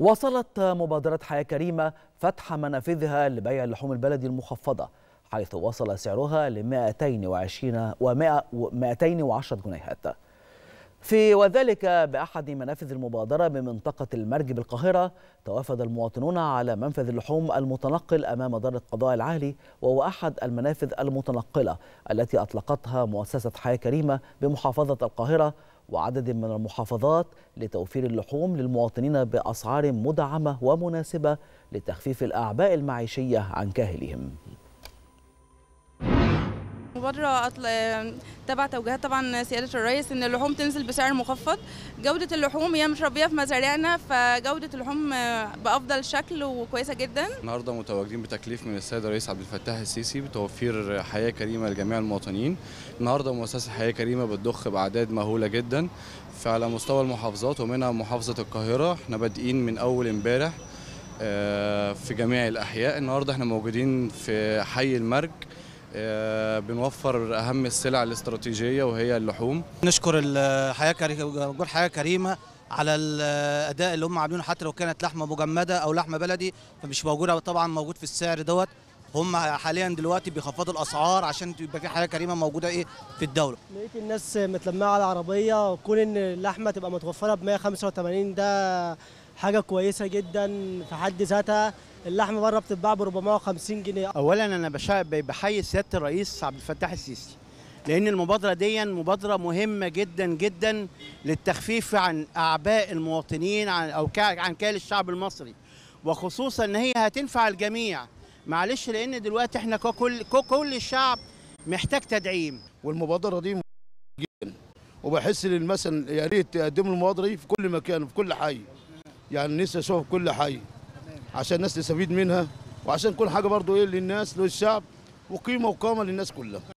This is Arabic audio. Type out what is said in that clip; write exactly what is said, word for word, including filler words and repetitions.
وصلت مبادرة حياة كريمة فتح منافذها لبيع اللحوم البلدي المخفضة، حيث وصل سعرها ل مئتين وعشرة جنيهات، في وذلك بأحد منافذ المبادرة بمنطقة المرج بالقاهرة. توافد المواطنون على منفذ اللحوم المتنقل أمام دار القضاء العالي، وهو أحد المنافذ المتنقلة التي أطلقتها مؤسسة حياة كريمة بمحافظة القاهرة وعدد من المحافظات لتوفير اللحوم للمواطنين بأسعار مدعمة ومناسبة لتخفيف الأعباء المعيشية عن كاهلهم. مبادرة تبع توجيهات طبعا سيادة الرئيس ان اللحوم تنزل بسعر مخفض. جودة اللحوم هي متربية في مزارعنا، فجودة اللحوم بأفضل شكل وكويسة جدا. النهارده متواجدين بتكليف من السيد الرئيس عبد الفتاح السيسي بتوفير حياة كريمة لجميع المواطنين. النهارده مؤسسة حياة كريمة بتضخ بأعداد مهولة جدا على مستوى المحافظات، ومنها محافظة القاهرة. احنا بادئين من أول امبارح في جميع الأحياء. النهارده احنا موجودين في حي المرج، بنوفر أهم السلع الاستراتيجية وهي اللحوم. نشكر الحياة كريمة، وجود حياة كريمة على الأداء اللي هم عاملينه، حتى لو كانت لحمة مجمدة أو لحمة بلدي فمش موجودة، طبعا موجود في السعر دوت. هم حاليا دلوقتي بيخفضوا الأسعار عشان يبقى في حياة كريمة موجودة إيه في الدولة. لقيت الناس متلمعة على العربية، وكون إن اللحمة تبقى متوفرة ب مئة وخمسة وثمانين ده حاجة كويسة جدا في حد ذاتها. اللحمة بره بتتباع ب أربعمئة وخمسين جنيه. أولا أنا بحيي سيادة الرئيس عبد الفتاح السيسي، لأن المبادرة دي مبادرة مهمة جدا جدا للتخفيف عن أعباء المواطنين عن أو عن كاهل الشعب المصري، وخصوصا إن هي هتنفع الجميع. معلش، لأن دلوقتي إحنا ككل كل الشعب محتاج تدعيم، والمبادرة دي مهمة جدا. وبحس للمثل يا ريت تقدموا المبادرة دي في كل مكان، في كل حي، يعني نفسي أشوفها في كل حي عشان الناس تستفيد منها، وعشان كل حاجه برضو ايه للناس للشعب، وقيمه وقامه للناس كلها.